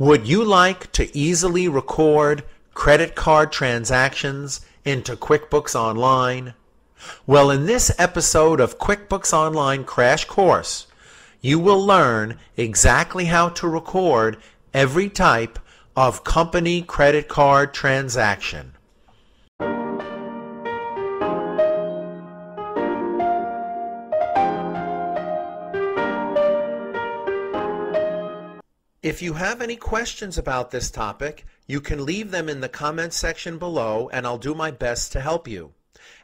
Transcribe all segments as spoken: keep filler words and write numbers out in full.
Would you like to easily record credit card transactions into QuickBooks Online? Well, in this episode of QuickBooks Online Crash Course, you will learn exactly how to record every type of company credit card transaction. If you have any questions about this topic, you can leave them in the comments section below and I'll do my best to help you.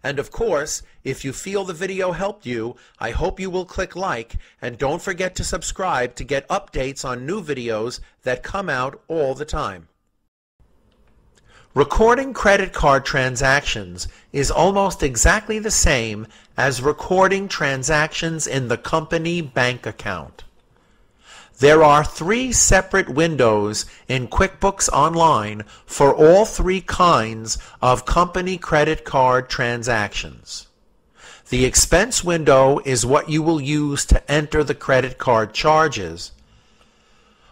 And of course, if you feel the video helped you, I hope you will click like and don't forget to subscribe to get updates on new videos that come out all the time. Recording credit card transactions is almost exactly the same as recording transactions in the company bank account. There are three separate windows in QuickBooks Online for all three kinds of company credit card transactions. The expense window is what you will use to enter the credit card charges.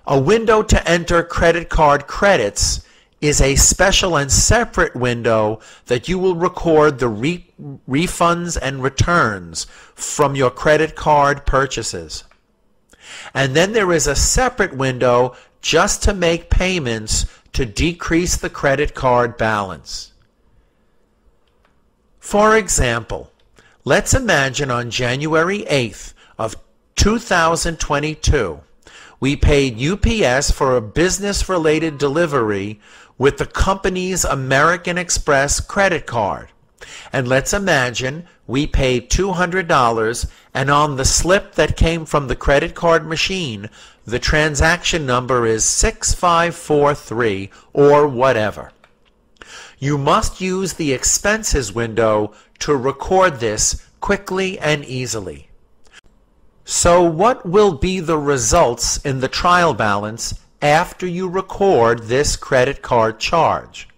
A window to enter credit card credits is a special and separate window that you will record the re refunds and returns from your credit card purchases. And then there is a separate window just to make payments to decrease the credit card balance. For example, let's imagine on January eighth of two thousand twenty-two, we paid U P S for a business-related delivery with the company's American Express credit card. And let's imagine we paid two hundred dollars, and on the slip that came from the credit card machine, the transaction number is six five four three or whatever. You must use the expenses window to record this quickly and easily. So what will be the results in the trial balance after you record this credit card charge?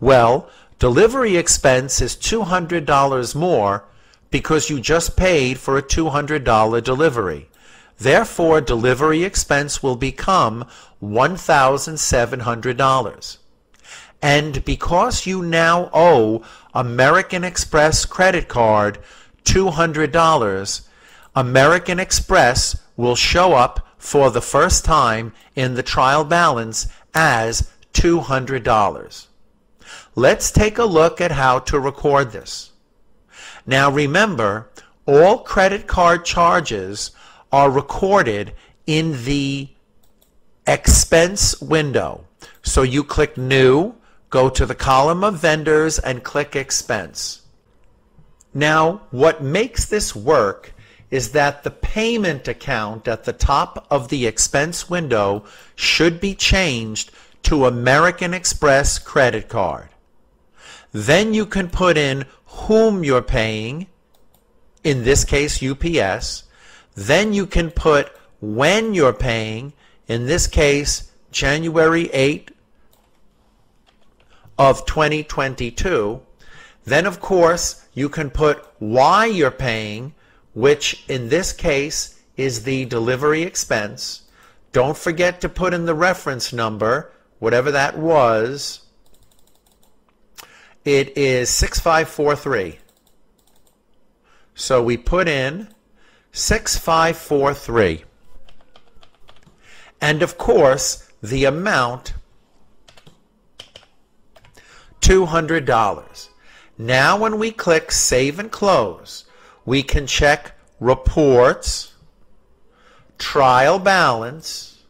Well, delivery expense is two hundred dollars more because you just paid for a two hundred dollar delivery. Therefore, delivery expense will become one thousand seven hundred dollars. And because you now owe American Express credit card two hundred dollars, American Express will show up for the first time in the trial balance as two hundred dollars. Let's take a look at how to record this. Now remember, all credit card charges are recorded in the expense window. So you click New, go to the column of vendors and click Expense. Now what makes this work is that the payment account at the top of the expense window should be changed to American Express credit card. Then you can put in whom you're paying, in this case U P S. Then you can put when you're paying, in this case January eighth of twenty twenty-two. Then of course you can put why you're paying, which in this case is the delivery expense. Don't forget to put in the reference number, whatever that was. It is six five four three. So we put in six five four three. And of course, the amount two hundred dollars. Now when we click Save and Close, we can check Reports, Trial Balance,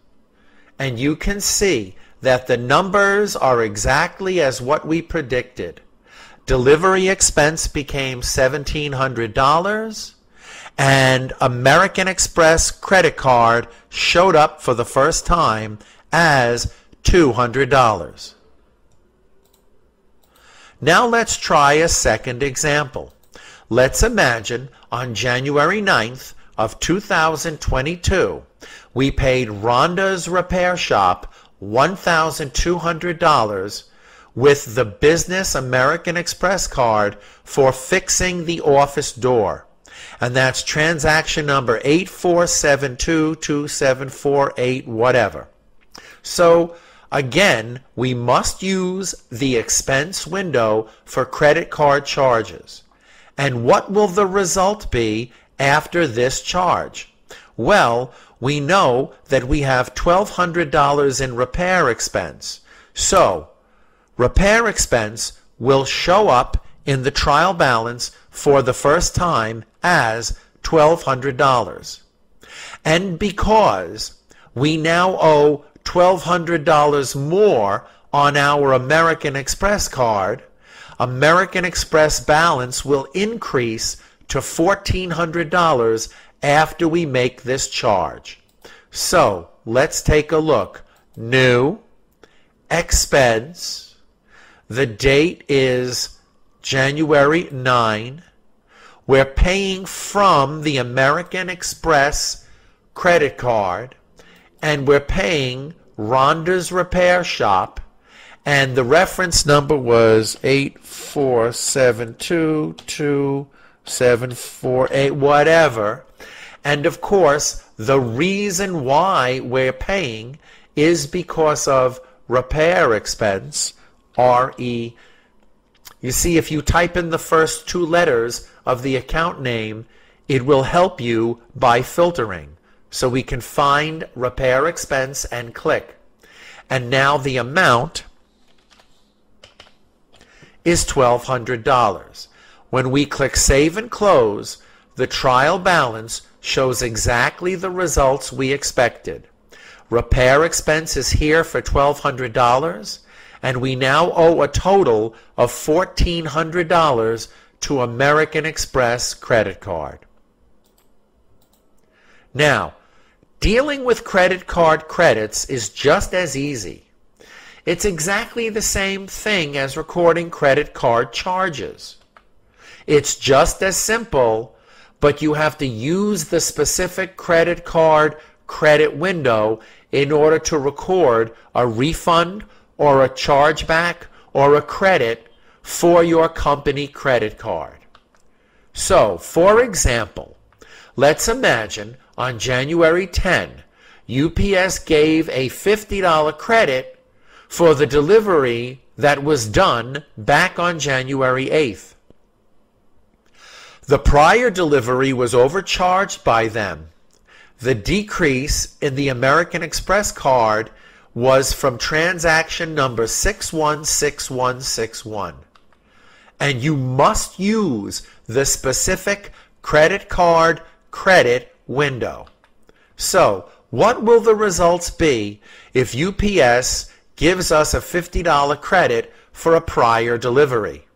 and you can see that the numbers are exactly as what we predicted. Delivery expense became seventeen hundred dollars, and American Express credit card showed up for the first time as two hundred dollars. Now let's try a second example. Let's imagine on January ninth of two thousand twenty-two, we paid Rhonda's Repair Shop one thousand two hundred dollars with the business American Express card for fixing the office door. And that's transaction number eight four seven two two seven four eight whatever. So again, we must use the expense window for credit card charges. And what will the result be after this charge? Well, we know that we have twelve hundred dollars in repair expense. So repair expense will show up in the trial balance for the first time as twelve hundred dollars. And because we now owe twelve hundred dollars more on our American Express card, American Express balance will increase to fourteen hundred dollars after we make this charge. So let's take a look. New, expense, the date is January ninth. We're paying from the American Express credit card, and we're paying Rhonda's Repair Shop, and the reference number was eight four seven two two seven four eight, whatever. And of course, the reason why we're paying is because of repair expense, R E. You see, if you type in the first two letters of the account name, it will help you by filtering. So we can find repair expense and click. And now the amount is twelve hundred dollars. When we click Save and Close, the trial balance shows exactly the results we expected. Repair expense is here for twelve hundred dollars, and we now owe a total of fourteen hundred dollars to American Express credit card. Now, dealing with credit card credits is just as easy. It's exactly the same thing as recording credit card charges. It's just as simple, but you have to use the specific credit card credit window in order to record a refund or a chargeback or a credit for your company credit card. So, for example, let's imagine on January tenth, U P S gave a fifty dollar credit for the delivery that was done back on January eighth. The prior delivery was overcharged by them. The decrease in the American Express card was from transaction number six one six one six one. And you must use the specific credit card credit window. So, what will the results be if U P S gives us a fifty dollar credit for a prior delivery?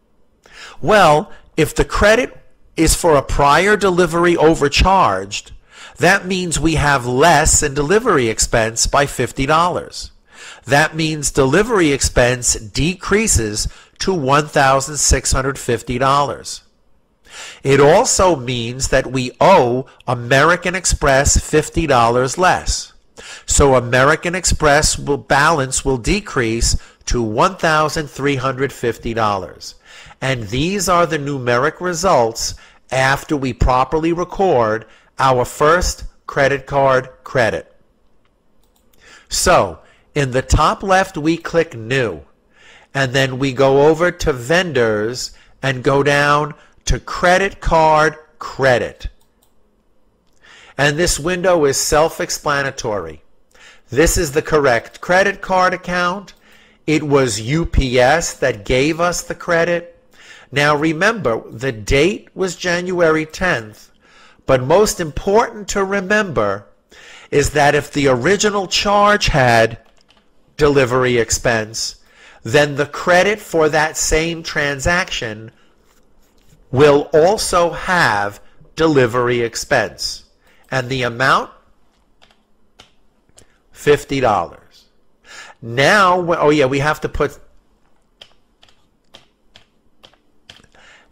Well, if the credit is for a prior delivery overcharged, that means we have less in delivery expense by fifty dollars. That means delivery expense decreases to one thousand six hundred fifty dollars. It also means that we owe American Express fifty dollars less. So American Express will balance will decrease to one thousand three hundred fifty dollars. And these are the numeric results after we properly record our first credit card credit. So in the top left, we click New, and then we go over to Vendors and go down to Credit Card Credit. And this window is self-explanatory. This is the correct credit card account. It was U P S that gave us the credit. Now remember, the date was January tenth, but most important to remember is that if the original charge had delivery expense, then the credit for that same transaction will also have delivery expense. And the amount? fifty dollars. Now, oh yeah, we have to put,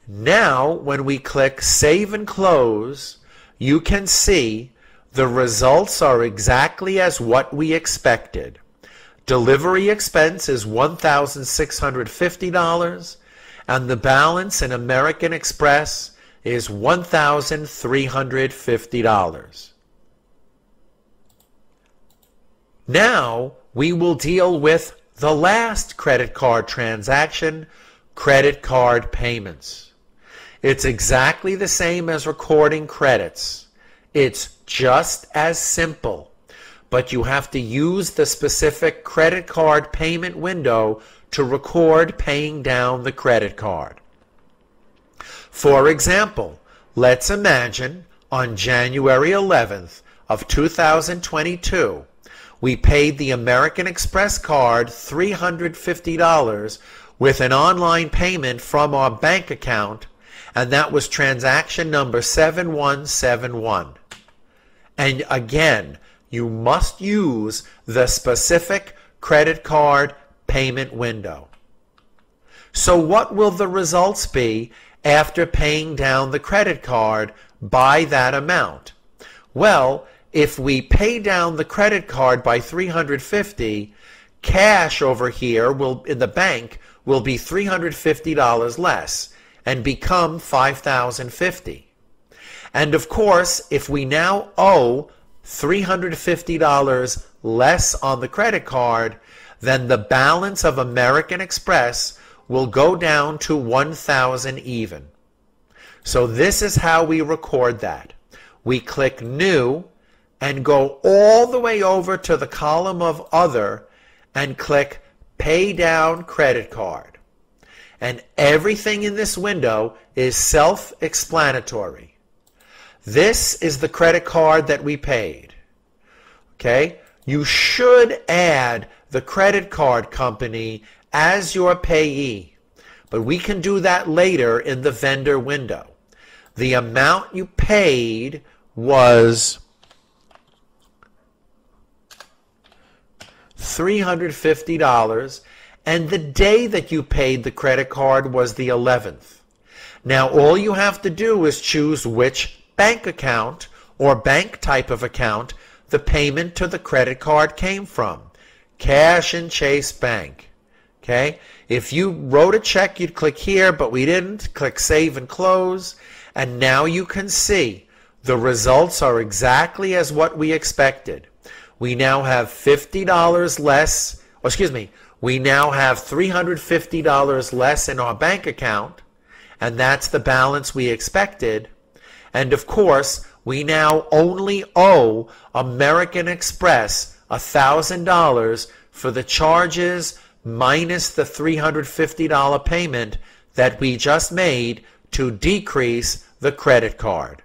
now when we click Save and Close, you can see the results are exactly as what we expected. Delivery expense is one thousand six hundred fifty dollars, and the balance in American Express is one thousand three hundred fifty dollars. Now we will deal with the last credit card transaction, credit card payments. It's exactly the same as recording credits. It's just as simple, but you have to use the specific credit card payment window to record paying down the credit card. For example, let's imagine on January eleventh of two thousand twenty-two, we paid the American Express card three hundred fifty dollars with an online payment from our bank account, and that was transaction number seven one seven one. And again, you must use the specific credit card payment window. So what will the results be after paying down the credit card by that amount? Well, if we pay down the credit card by three hundred fifty dollars, cash over here will in the bank will be three hundred fifty dollars less and become five thousand fifty dollars. And of course, if we now owe three hundred fifty dollars less on the credit card, then the balance of American Express will go down to one thousand dollars even. So this is how we record that. We click New and go all the way over to the column of Other and click Pay Down Credit Card. And everything in this window is self-explanatory. This is the credit card that we paid. Okay? You should add the credit card company as your payee, but we can do that later in the vendor window. The amount you paid was three hundred fifty dollars, and the day that you paid the credit card was the eleventh. Now all you have to do is choose which bank account or bank type of account the payment to the credit card came from. Cash and Chase Bank. Okay? If you wrote a check, you'd click here, but we didn't. Click Save and Close, and now you can see the results are exactly as what we expected. We now have fifty dollars less, or excuse me, we now have three hundred fifty dollars less in our bank account, and that's the balance we expected. And of course, we now only owe American Express one thousand dollars for the charges minus the three hundred fifty dollar payment that we just made to decrease the credit card.